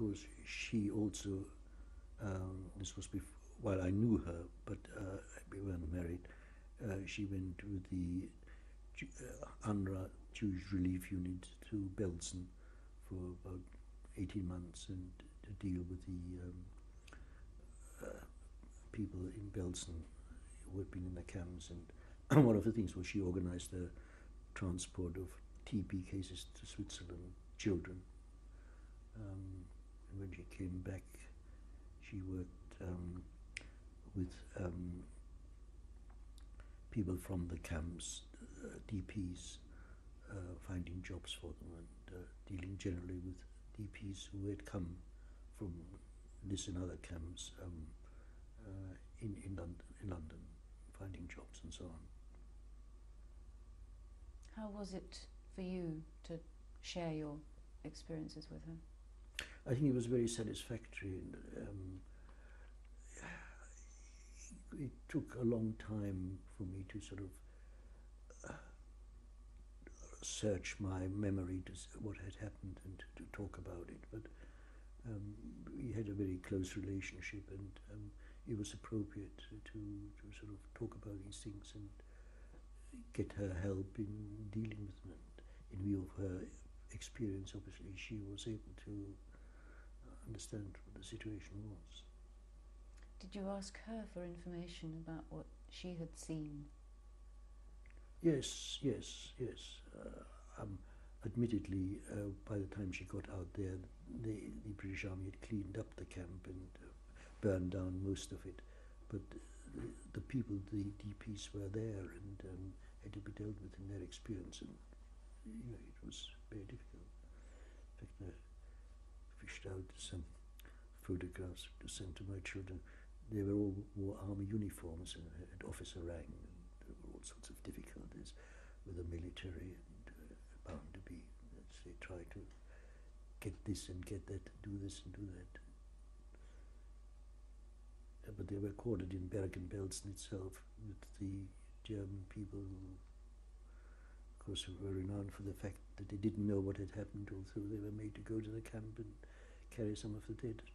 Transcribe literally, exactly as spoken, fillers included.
course, she also, um, this was before, well, I knew her, but uh, we weren't married. Uh, she went to the uh, UNRWA Jewish Relief Unit to Belsen for about eighteen months, and to deal with the um, uh, people in Belsen who had been in the camps. And one of the things was she organized the transport of T B cases to Switzerland, children. Um, and when she came back, she worked um, with um, people from the camps, uh, D Ps, uh, finding jobs for them, and uh, dealing generally with D Ps who had come from this and other camps um, uh, in, in, London, in London, finding jobs and so on. How was it for you to share your experiences with her? I think it was very satisfactory. Um, it took a long time for me to sort of uh, search my memory to what had happened and to, to talk about it, but um, we had a very close relationship, and um, it was appropriate to, to sort of talk about these things and get her help in dealing with them. And in view of her experience, obviously, she was able to understand what the situation was. Did you ask her for information about what she had seen? Yes, yes, yes. Uh, um, admittedly, uh, by the time she got out there, the, the British Army had cleaned up the camp and uh, burned down most of it. But the, the people, the D Ps, were there and um, had to be dealt with in their experience. And, you know, it was very difficult. In fact, I fished out some photographs to send to my children. They were all wore army uniforms and had officer rank. There were all sorts of difficulties with the military, and uh, bound to be, as they try to get this and get that, do this and do that. Uh, but they were quartered in Bergen-Belsen itself with the German people, who, of course, were renowned for the fact that they didn't know what had happened, although they were made to go to the camp and carry some of the dead.